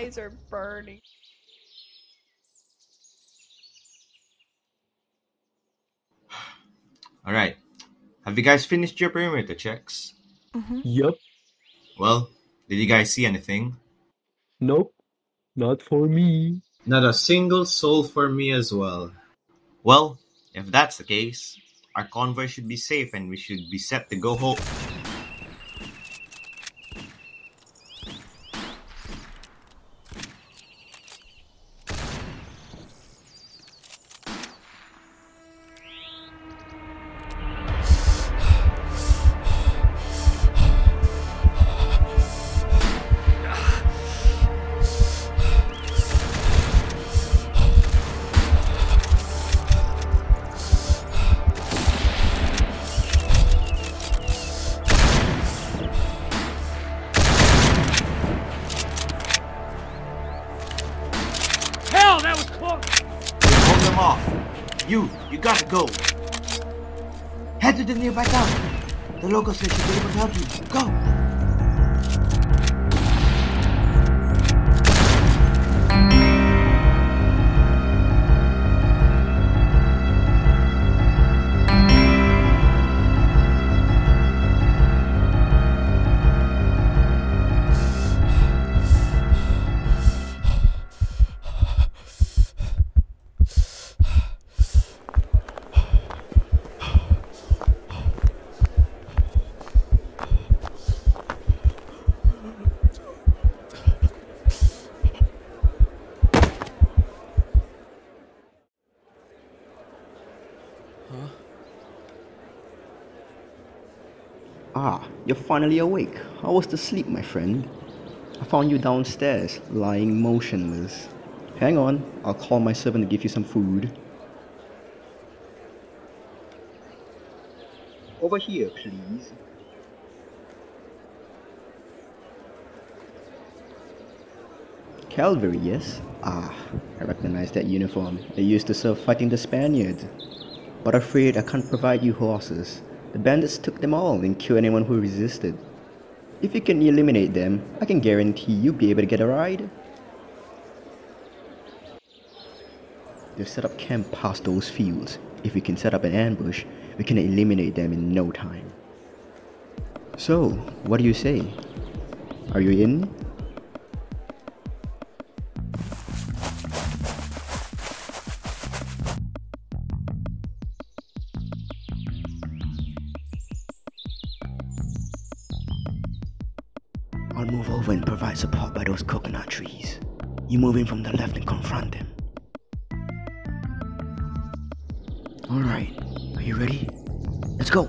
eyes are burning. Alright. Have you guys finished your perimeter checks? Mm-hmm. Yep. Well, did you guys see anything? Nope. Not for me. Not a single soul for me as well. Well, if that's the case, our convoy should be safe and we should be set to go home. You gotta go. Head to the nearby town. The local station should be able to help you. Go. Ah, you're finally awake. How was the sleep, my friend? I found you downstairs, lying motionless. Hang on, I'll call my servant to give you some food. Over here, please. Cavalry, yes? Ah, I recognize that uniform. They used to serve fighting the Spaniards. But afraid I can't provide you horses. The bandits took them all and killed anyone who resisted. If you can eliminate them, I can guarantee you'll be able to get a ride. They've set up camp past those fields. If we can set up an ambush, we can eliminate them in no time. So, what do you say? Are you in? I'll move over and provide support by those coconut trees. You move in from the left and confront them. Alright, are you ready? Let's go!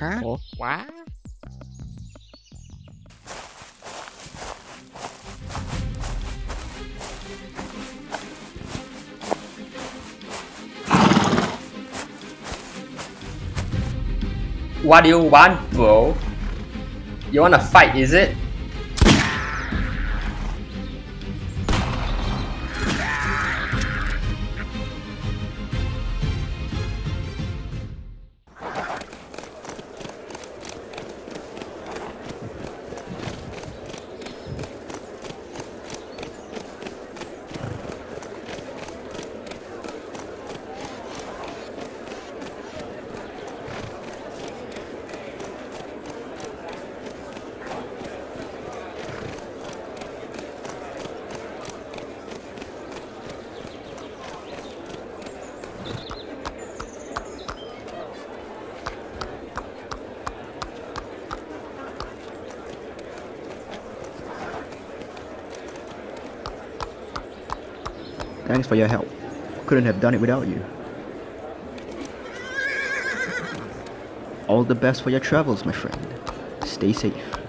Huh? Oh. What? What do you want, bro? You wanna fight, is it? Thanks for your help. Couldn't have done it without you. All the best for your travels, my friend. Stay safe.